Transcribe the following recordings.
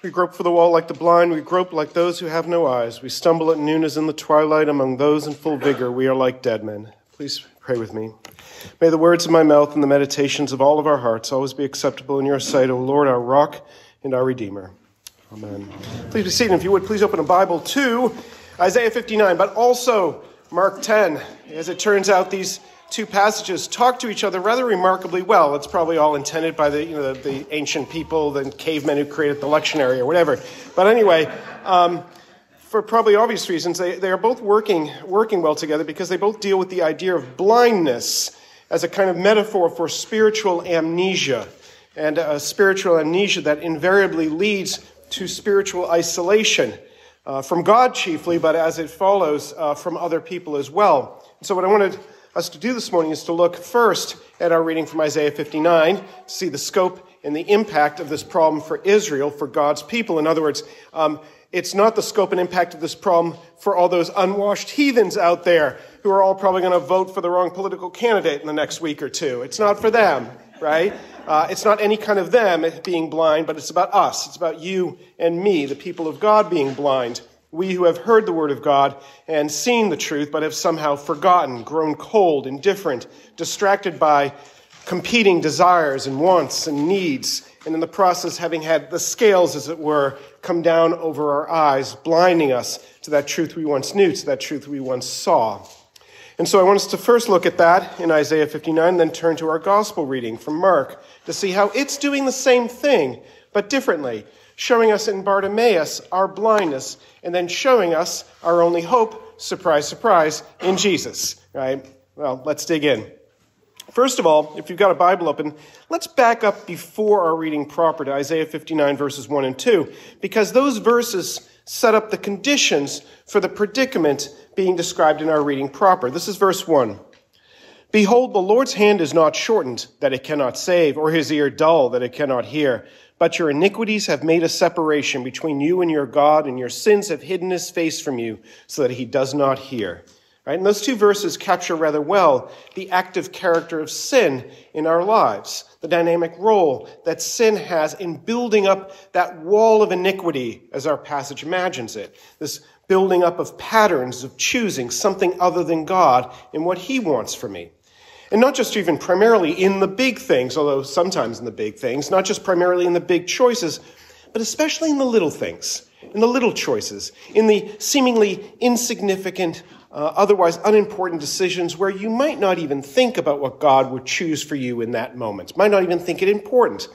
We grope for the wall like the blind. We grope like those who have no eyes. We stumble at noon as in the twilight among those in full vigor. We are like dead men. Please pray with me. May the words of my mouth and the meditations of all of our hearts always be acceptable in your sight, O Lord, our rock and our Redeemer. Amen. Please be seated. If you would, please open a Bible to Isaiah 59, but also Mark 10. As it turns out, these two passages talk to each other rather remarkably well. It's probably all intended by the ancient people, the cavemen who created the lectionary or whatever. But anyway, for probably obvious reasons, they are both working well together because they both deal with the idea of blindness as a kind of metaphor for spiritual amnesia, and a spiritual amnesia that invariably leads to spiritual isolation from God chiefly, but as it follows from other people as well. So what I wanted us to do this morning is to look first at our reading from Isaiah 59, to see the scope and the impact of this problem for Israel, for God's people. In other words, it's not the scope and impact of this problem for all those unwashed heathens out there who are all probably going to vote for the wrong political candidate in the next week or two. It's not for them, right? It's not any kind of them being blind, but it's about us. It's about you and me, the people of God being blind. We who have heard the word of God and seen the truth, but have somehow forgotten, grown cold, indifferent, distracted by competing desires and wants and needs, and in the process having had the scales, as it were, come down over our eyes, blinding us to that truth we once knew, to that truth we once saw. And so I want us to first look at that in Isaiah 59, then turn to our gospel reading from Mark to see how it's doing the same thing, but differently, showing us in Bartimaeus our blindness, and then showing us our only hope, surprise, surprise, in Jesus, right? Well, let's dig in. First of all, if you've got a Bible open, let's back up before our reading proper to Isaiah 59, verses 1 and 2, because those verses set up the conditions for the predicament being described in our reading proper. This is verse 1. Behold, the Lord's hand is not shortened, that it cannot save, or his ear dull, that it cannot hear. But your iniquities have made a separation between you and your God, and your sins have hidden his face from you so that he does not hear. Right? And those two verses capture rather well the active character of sin in our lives, the dynamic role that sin has in building up that wall of iniquity, as our passage imagines it, this building up of patterns of choosing something other than God and what he wants for me. And not just even primarily in the big things, although sometimes in the big things, not just primarily in the big choices, but especially in the little things, in the little choices, in the seemingly insignificant, otherwise unimportant decisions where you might not even think about what God would choose for you in that moment, might not even think it important.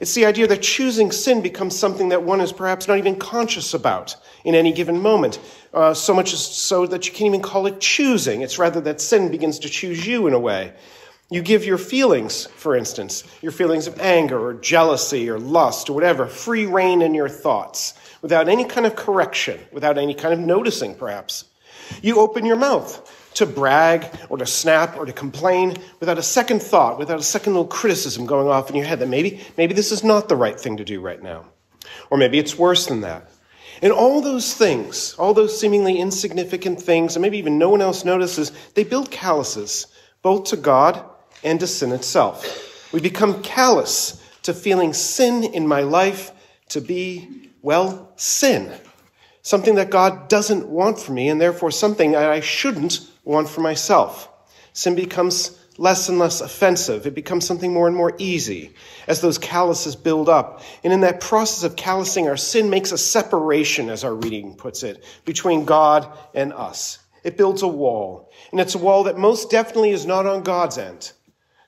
It's the idea that choosing sin becomes something that one is perhaps not even conscious about in any given moment, so much so that you can't even call it choosing. It's rather that sin begins to choose you in a way. You give your feelings, for instance, your feelings of anger or jealousy or lust or whatever, free rein in your thoughts without any kind of correction, without any kind of noticing, perhaps. You open your mouth to brag or to snap or to complain without a second thought, without a second little criticism going off in your head that maybe this is not the right thing to do right now. Or maybe it's worse than that. And all those things, all those seemingly insignificant things, and maybe even no one else notices, they build calluses, both to God and to sin itself. We become callous to feeling sin in my life to be, well, sin. Something that God doesn't want for me, and therefore something that I shouldn't want for myself. Sin becomes less and less offensive. It becomes something more and more easy as those calluses build up. And in that process of callousing, our sin makes a separation, as our reading puts it, between God and us. It builds a wall, and it's a wall that most definitely is not on God's end.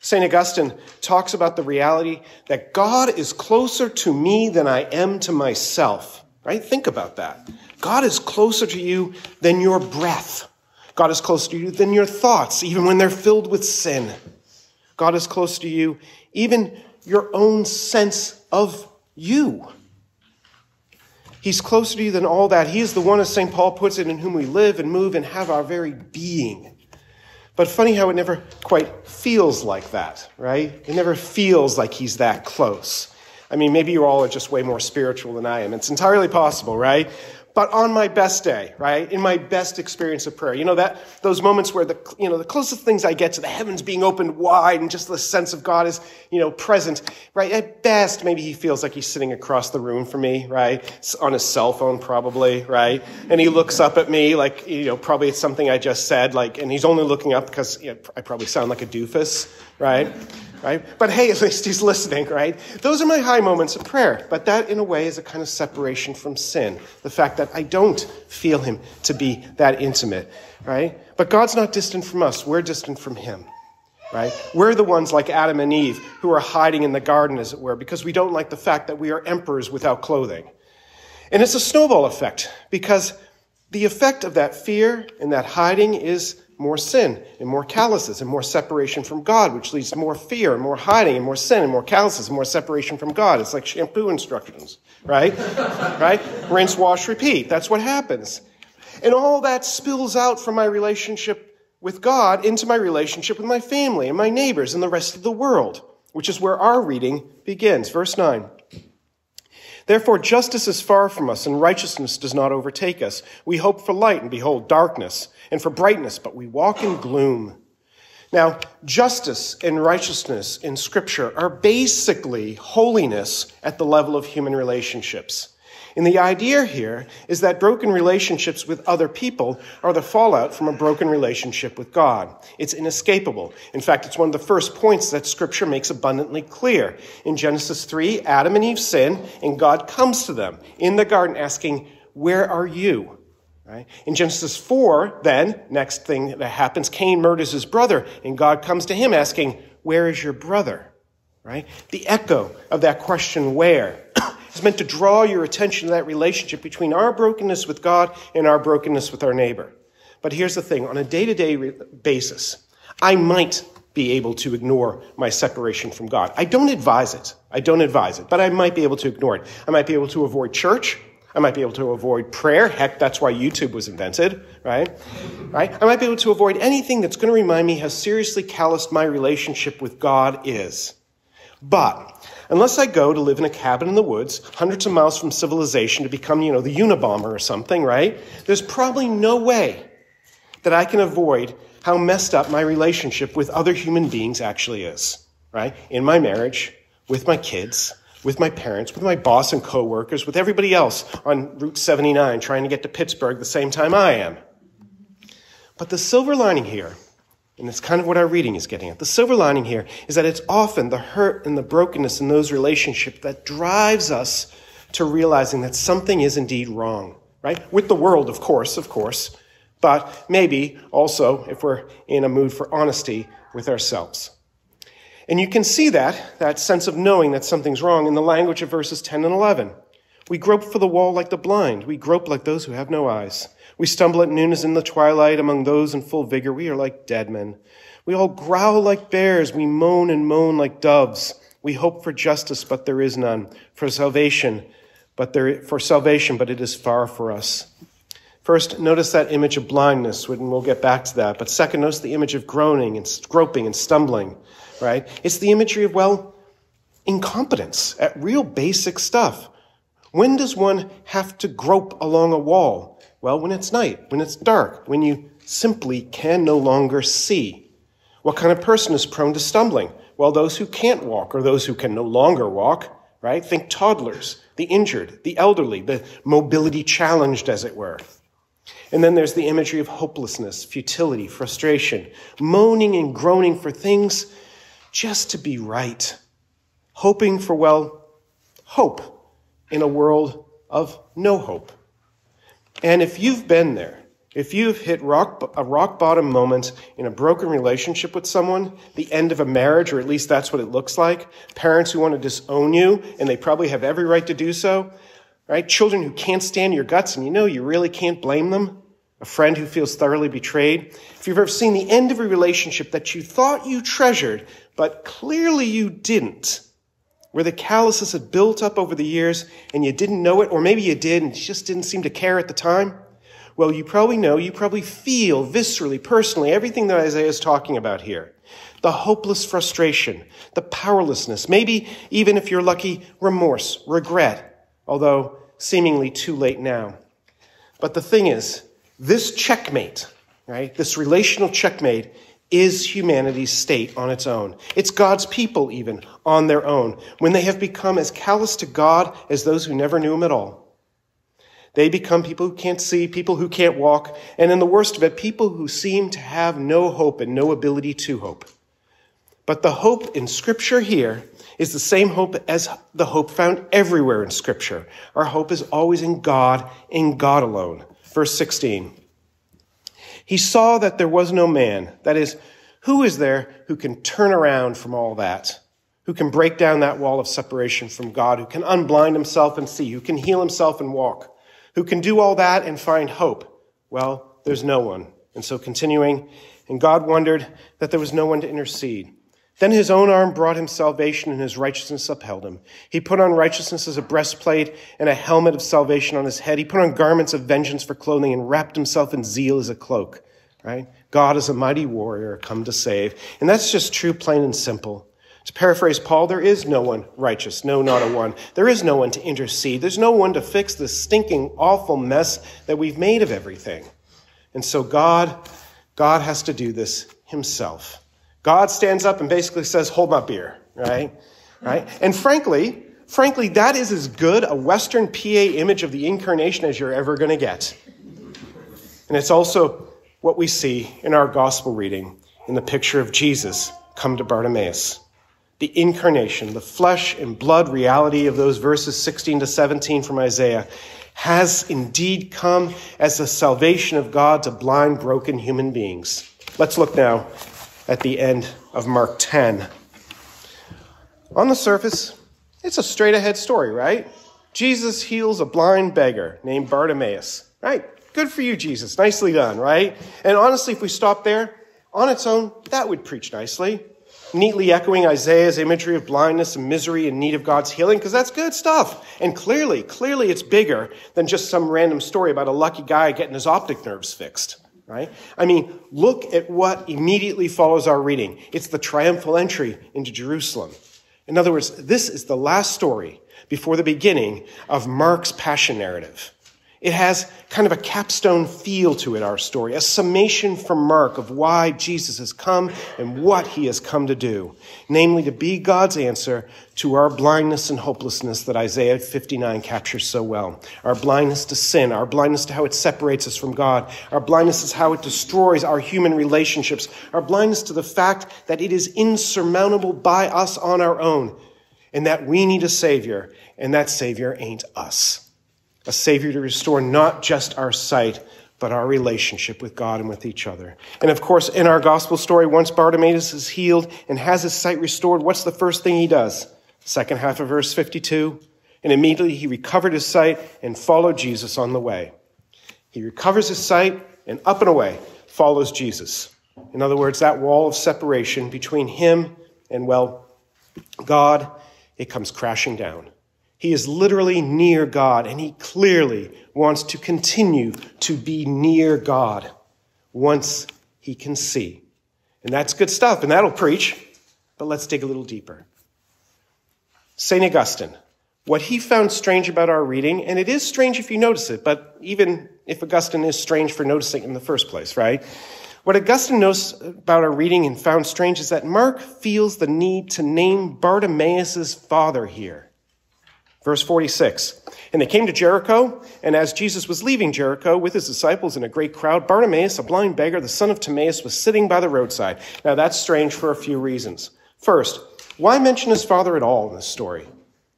St. Augustine talks about the reality that God is closer to me than I am to myself, right? Think about that. God is closer to you than your breath. God is closer to you than your thoughts, even when they're filled with sin. God is close to you, even your own sense of you. He's closer to you than all that. He is the one, as St. Paul puts it, in whom we live and move and have our very being. But funny how it never quite feels like that, right? It never feels like he's that close. I mean, maybe you all are just way more spiritual than I am. It's entirely possible, right? but on my best day, right? In my best experience of prayer. You know, that those moments where the closest things I get to the heavens being opened wide and just the sense of God is, present, right? At best, maybe he feels like he's sitting across the room from me, right? On his cell phone probably, right? And he looks up at me like, probably it's something I just said, like, and he's only looking up because I probably sound like a doofus, right? Right? But hey, at least he's listening, right? Those are my high moments of prayer. But that, in a way, is a kind of separation from sin. The fact that I don't feel him to be that intimate, right? But God's not distant from us. We're distant from him, right? We're the ones like Adam and Eve who are hiding in the garden, as it were, because we don't like the fact that we are emperors without clothing. And it's a snowball effect, because the effect of that fear and that hiding is more sin and more calluses and more separation from God, which leads to more fear and more hiding and more sin and more calluses and more separation from God. It's like shampoo instructions, right? Right? Rinse, wash, repeat. That's what happens. And all that spills out from my relationship with God into my relationship with my family and my neighbors and the rest of the world, which is where our reading begins. Verse 9. Therefore, justice is far from us, and righteousness does not overtake us. We hope for light, and behold, darkness, and for brightness, but we walk in gloom. Now, justice and righteousness in Scripture are basically holiness at the level of human relationships. And the idea here is that broken relationships with other people are the fallout from a broken relationship with God. It's inescapable. In fact, it's one of the first points that Scripture makes abundantly clear. In Genesis 3, Adam and Eve sin, and God comes to them in the garden asking, "Where are you?" Right? In Genesis 4, then, next thing that happens, Cain murders his brother, and God comes to him asking, "Where is your brother?" Right? The echo of that question, "Where?" It's meant to draw your attention to that relationship between our brokenness with God and our brokenness with our neighbor. But here's the thing. On a day-to-day basis, I might be able to ignore my separation from God. I don't advise it. But I might be able to ignore it. I might be able to avoid church. I might be able to avoid prayer. Heck, that's why YouTube was invented, right? I might be able to avoid anything that's going to remind me how seriously calloused my relationship with God is. But unless I go to live in a cabin in the woods, hundreds of miles from civilization, to become, the Unabomber or something, right? There's probably no way that I can avoid how messed up my relationship with other human beings actually is, right? In my marriage, with my kids, with my parents, with my boss and coworkers, with everybody else on Route 79 trying to get to Pittsburgh the same time I am. But the silver lining here, and it's kind of what our reading is getting at. The silver lining here is that it's often the hurt and the brokenness in those relationships that drives us to realizing that something is indeed wrong, right? With the world, of course, but maybe also, if we're in a mood for honesty, with ourselves. And you can see that sense of knowing that something's wrong in the language of verses 10 and 11. We grope for the wall like the blind. We grope like those who have no eyes. We stumble at noon as in the twilight. Among those in full vigor, we are like dead men. We all growl like bears. We moan and moan like doves. We hope for justice, but there is none. For salvation, but it is far for us. First, notice that image of blindness, and we'll get back to that. But second, notice the image of groaning and groping and stumbling, right? It's the imagery of, incompetence at real basic stuff. When does one have to grope along a wall? Well, when it's night, when it's dark, when you simply can no longer see. What kind of person is prone to stumbling? Well, those who can't walk or those who can no longer walk, right? Think toddlers, the injured, the elderly, the mobility challenged, as it were. And then there's the imagery of hopelessness, futility, frustration, moaning and groaning for things just to be right, hoping for, hope in a world of no hope. And if you've been there, if you've hit a rock bottom moment in a broken relationship with someone, the end of a marriage, or at least that's what it looks like, parents who want to disown you, and they probably have every right to do so, right? Children who can't stand your guts, and you really can't blame them, a friend who feels thoroughly betrayed. If you've ever seen the end of a relationship that you thought you treasured, but clearly you didn't, where the calluses had built up over the years and you didn't know it, or maybe you did and just didn't seem to care at the time, well, you probably know, you probably feel viscerally, personally, everything that Isaiah is talking about here. The hopeless frustration, the powerlessness, maybe even if you're lucky, remorse, regret, although seemingly too late now. But the thing is, this checkmate, right, this relational checkmate is humanity's state on its own. It's God's people even on their own. When they have become as callous to God as those who never knew him at all, they become people who can't see, people who can't walk, and in the worst of it, people who seem to have no hope and no ability to hope. But the hope in Scripture here is the same hope as the hope found everywhere in Scripture. Our hope is always in God alone. Verse 16, he saw that there was no man. That is, who is there who can turn around from all that? Who can break down that wall of separation from God? Who can unblind himself and see? Who can heal himself and walk? Who can do all that and find hope? Well, there's no one. And so continuing, and God wondered that there was no one to intercede. Then his own arm brought him salvation, and his righteousness upheld him. He put on righteousness as a breastplate and a helmet of salvation on his head. He put on garments of vengeance for clothing and wrapped himself in zeal as a cloak. Right? God is a mighty warrior come to save. And that's just true, plain and simple. To paraphrase Paul, there is no one righteous, no, not a one. There is no one to intercede. There's no one to fix this stinking, awful mess that we've made of everything. And so God has to do this himself. God stands up and basically says, hold my beer, right? And frankly, that is as good a Western PA image of the incarnation as you're ever going to get. And it's also what we see in our gospel reading in the picture of Jesus come to Bartimaeus. The incarnation, the flesh and blood reality of those verses 16 to 17 from Isaiah has indeed come as the salvation of God to blind, broken human beings. Let's look now at the end of Mark 10. On the surface, it's a straight ahead story, right? Jesus heals a blind beggar named Bartimaeus, right? Good for you, Jesus. Nicely done, right? And honestly, if we stop there on its own, that would preach nicely. Neatly echoing Isaiah's imagery of blindness and misery in need of God's healing, because that's good stuff. And clearly it's bigger than just some random story about a lucky guy getting his optic nerves fixed, right? I mean, look at what immediately follows our reading. It's the triumphal entry into Jerusalem. In other words, this is the last story before the beginning of Mark's passion narrative. It has kind of a capstone feel to it, our story, a summation from Mark of why Jesus has come and what he has come to do, namely to be God's answer to our blindness and hopelessness that Isaiah 59 captures so well, our blindness to sin, our blindness to how it separates us from God, our blindness is how it destroys our human relationships, our blindness to the fact that it is insurmountable by us on our own, and that we need a Savior, and that Savior ain't us. A Savior to restore not just our sight, but our relationship with God and with each other. And of course, in our gospel story, once Bartimaeus is healed and has his sight restored, what's the first thing he does? Second half of verse 52. And immediately he recovered his sight and followed Jesus on the way. He recovers his sight and up and away follows Jesus. In other words, that wall of separation between him and, well, God, it comes crashing down. He is literally near God, and he clearly wants to continue to be near God once he can see. And that's good stuff, and that'll preach. But let's dig a little deeper. St. Augustine, what he found strange about our reading, and it is strange if you notice it, but even if Augustine is strange for noticing in the first place, right? What Augustine knows about our reading and found strange is that Mark feels the need to name Bartimaeus' father here. Verse 46, and they came to Jericho, and as Jesus was leaving Jericho with his disciples and a great crowd, Bartimaeus, a blind beggar, the son of Timaeus, was sitting by the roadside. Now, that's strange for a few reasons. First, why mention his father at all in this story?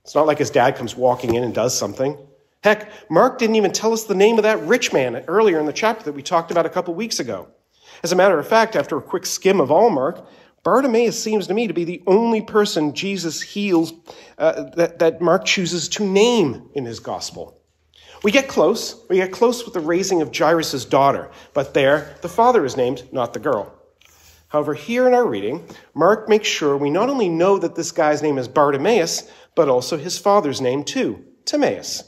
It's not like his dad comes walking in and does something. Heck, Mark didn't even tell us the name of that rich man earlier in the chapter that we talked about a couple weeks ago. As a matter of fact, after a quick skim of all Mark, Bartimaeus seems to me to be the only person Jesus heals that Mark chooses to name in his gospel. We get close with the raising of Jairus' daughter, but there the father is named, not the girl. However, here in our reading, Mark makes sure we not only know that this guy's name is Bartimaeus, but also his father's name too, Timaeus,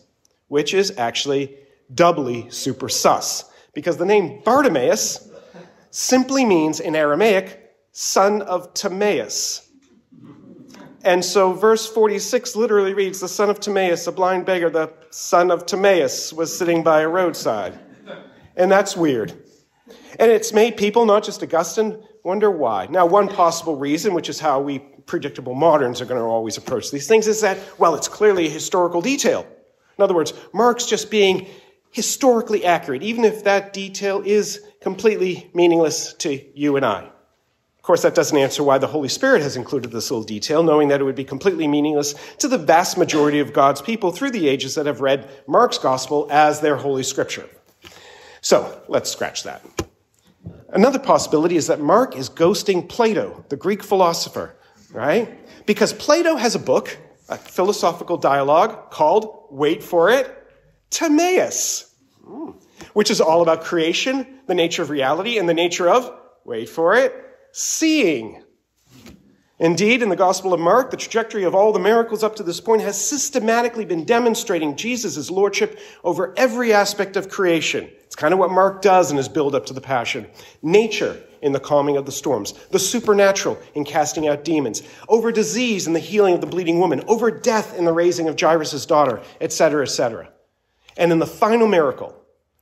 which is actually doubly super sus, because the name Bartimaeus simply means in Aramaic, son of Timaeus. And so verse 46 literally reads, the son of Timaeus, a blind beggar, the son of Timaeus was sitting by a roadside. And that's weird. And it's made people, not just Augustine, wonder why. Now, one possible reason, which is how we predictable moderns are going to always approach these things, is that, well, it's clearly a historical detail. In other words, Mark's just being historically accurate, even if that detail is completely meaningless to you and I. Of course, that doesn't answer why the Holy Spirit has included this little detail, knowing that it would be completely meaningless to the vast majority of God's people through the ages that have read Mark's gospel as their Holy Scripture. So let's scratch that. Another possibility is that Mark is ghosting Plato, the Greek philosopher, right? Because Plato has a book, a philosophical dialogue called, wait for it, Timaeus, which is all about creation, the nature of reality, and the nature of, wait for it, seeing. Indeed, in the Gospel of Mark, the trajectory of all the miracles up to this point has systematically been demonstrating Jesus' lordship over every aspect of creation. It's kind of what Mark does in his build-up to the Passion. Nature in the calming of the storms, the supernatural in casting out demons, over disease in the healing of the bleeding woman, over death in the raising of Jairus' daughter, etc., etc. And in the final miracle,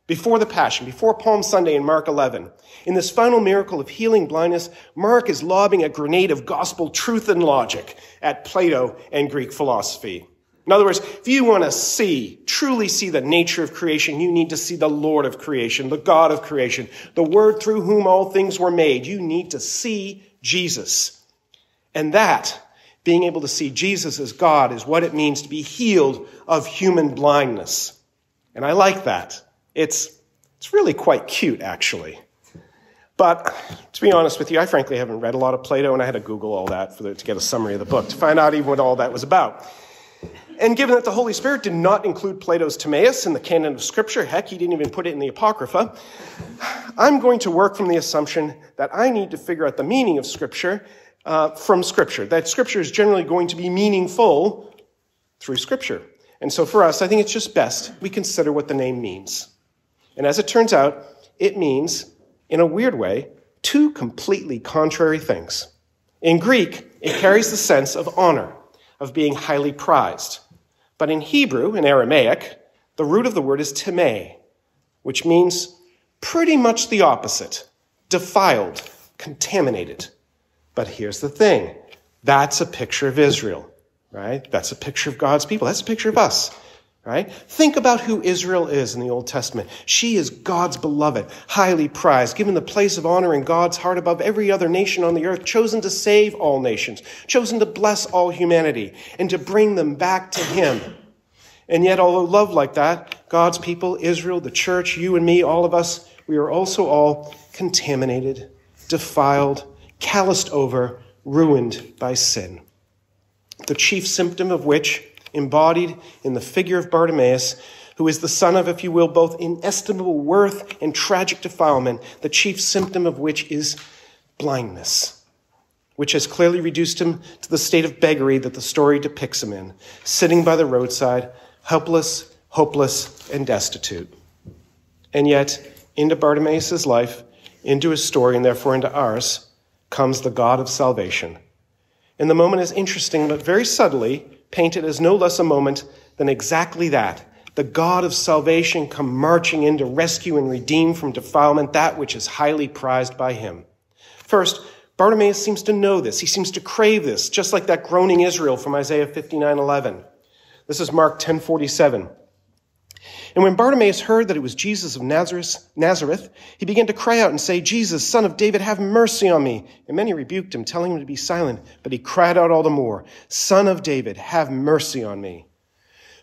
before the Passion, before Palm Sunday in Mark 11, in this final miracle of healing blindness, Mark is lobbing a grenade of gospel truth and logic at Plato and Greek philosophy. In other words, if you want to see, truly see the nature of creation, you need to see the Lord of creation, the God of creation, the Word through whom all things were made. You need to see Jesus. And that, being able to see Jesus as God, is what it means to be healed of human blindness. And I like that. It's really quite cute, actually. But to be honest with you, I frankly haven't read a lot of Plato, and I had to Google all that to get a summary of the book to find out even what all that was about. And given that the Holy Spirit did not include Plato's Timaeus in the canon of Scripture, heck, he didn't even put it in the Apocrypha, I'm going to work from the assumption that I need to figure out the meaning of Scripture from Scripture, that Scripture is generally going to be meaningful through Scripture. And so for us, I think it's just best we consider what the name means. And as it turns out, it means, in a weird way, two completely contrary things. In Greek, it carries the sense of honor, of being highly prized. But in Hebrew, in Aramaic, the root of the word is timeh, which means pretty much the opposite, defiled, contaminated. But here's the thing, that's a picture of Israel, right? That's a picture of God's people. That's a picture of us. Right? Think about who Israel is in the Old Testament. She is God's beloved, highly prized, given the place of honor in God's heart above every other nation on the earth, chosen to save all nations, chosen to bless all humanity, and to bring them back to him. And yet, although loved like that, God's people, Israel, the church, you and me, all of us, we are also all contaminated, defiled, calloused over, ruined by sin. The chief symptom of which, embodied in the figure of Bartimaeus, who is the son of, if you will, both inestimable worth and tragic defilement, the chief symptom of which is blindness, which has clearly reduced him to the state of beggary that the story depicts him in, sitting by the roadside, helpless, hopeless, and destitute. And yet, into Bartimaeus' life, into his story, and therefore into ours, comes the God of salvation. And the moment is interesting, but very subtly, painted as no less a moment than exactly that. The God of salvation come marching in to rescue and redeem from defilement that which is highly prized by him. First, Bartimaeus seems to know this. He seems to crave this, just like that groaning Israel from Isaiah 59:11. This is Mark 10:47. And when Bartimaeus heard that it was Jesus of Nazareth, he began to cry out and say, Jesus, son of David, have mercy on me. And many rebuked him, telling him to be silent. But he cried out all the more, Son of David, have mercy on me.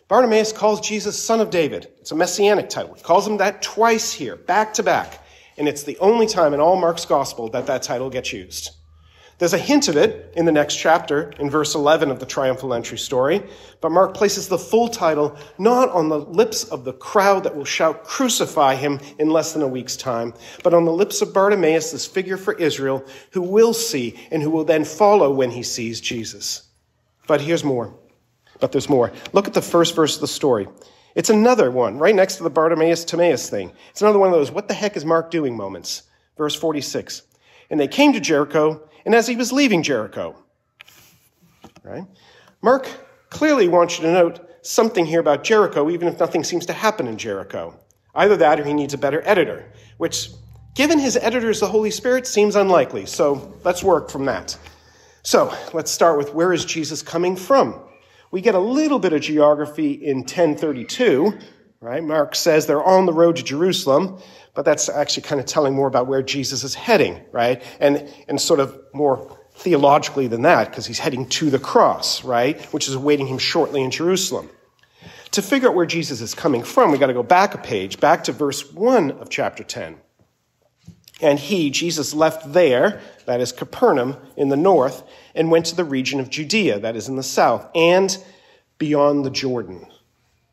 Bartimaeus calls Jesus Son of David. It's a messianic title. He calls him that twice here, back to back. And it's the only time in all Mark's gospel that that title gets used. There's a hint of it in the next chapter, in verse 11 of the triumphal entry story, but Mark places the full title not on the lips of the crowd that will shout, crucify him, in less than a week's time, but on the lips of Bartimaeus, this figure for Israel, who will see and who will then follow when he sees Jesus. But there's more. Look at the first verse of the story. It's another one, right next to the Bartimaeus-Timaeus thing. It's another one of those, what the heck is Mark doing moments? Verse 46, and they came to Jericho, and as he was leaving Jericho, right? Mark clearly wants you to note something here about Jericho, even if nothing seems to happen in Jericho. Either that or he needs a better editor, which, given his editor is the Holy Spirit, seems unlikely. So let's work from that. So let's start with, where is Jesus coming from? We get a little bit of geography in 10:32, right? Mark says they're on the road to Jerusalem, but that's actually kind of telling more about where Jesus is heading, right? And sort of more theologically than that, because he's heading to the cross, right? Which is awaiting him shortly in Jerusalem. To figure out where Jesus is coming from, we got to go back a page, back to verse 1 of chapter 10. And he, Jesus, left there, that is Capernaum, in the north, and went to the region of Judea, that is in the south, and beyond the Jordan.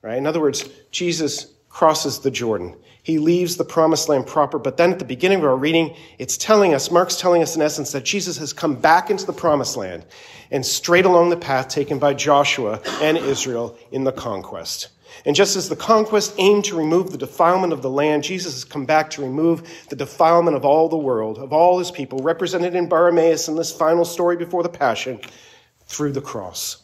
Right? In other words, Jesus crosses the Jordan. He leaves the promised land proper, but then at the beginning of our reading, it's telling us, Mark's telling us in essence, that Jesus has come back into the promised land and straight along the path taken by Joshua and Israel in the conquest. And just as the conquest aimed to remove the defilement of the land, Jesus has come back to remove the defilement of all the world, of all his people, represented in Bartimaeus in this final story before the Passion, through the cross.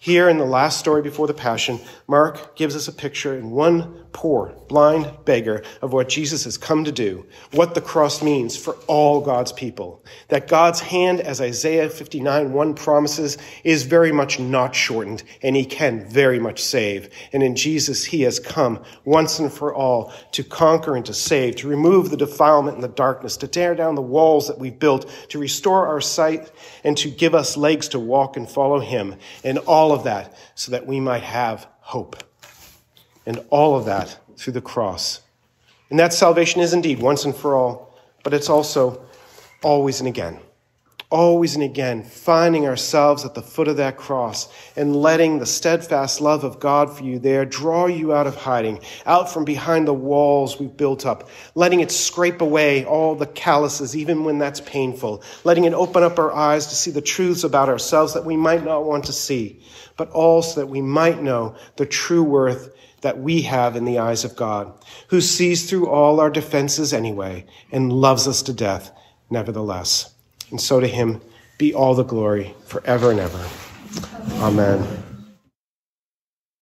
Here in the last story before the Passion, Mark gives us a picture in one poor, blind beggar of what Jesus has come to do, what the cross means for all God's people, that God's hand, as Isaiah 59:1 promises, is very much not shortened, and he can very much save. And in Jesus, he has come once and for all to conquer and to save, to remove the defilement and the darkness, to tear down the walls that we've built, to restore our sight, and to give us legs to walk and follow him. And all of that so that we might have hope. And all of that through the cross. And that salvation is indeed once and for all, but it's also always and again. Always and again, finding ourselves at the foot of that cross and letting the steadfast love of God for you there draw you out of hiding, out from behind the walls we've built up, letting it scrape away all the calluses, even when that's painful, letting it open up our eyes to see the truths about ourselves that we might not want to see, but also that we might know the true worth that we have in the eyes of God, who sees through all our defenses anyway and loves us to death nevertheless. And so to him be all the glory forever and ever. Amen.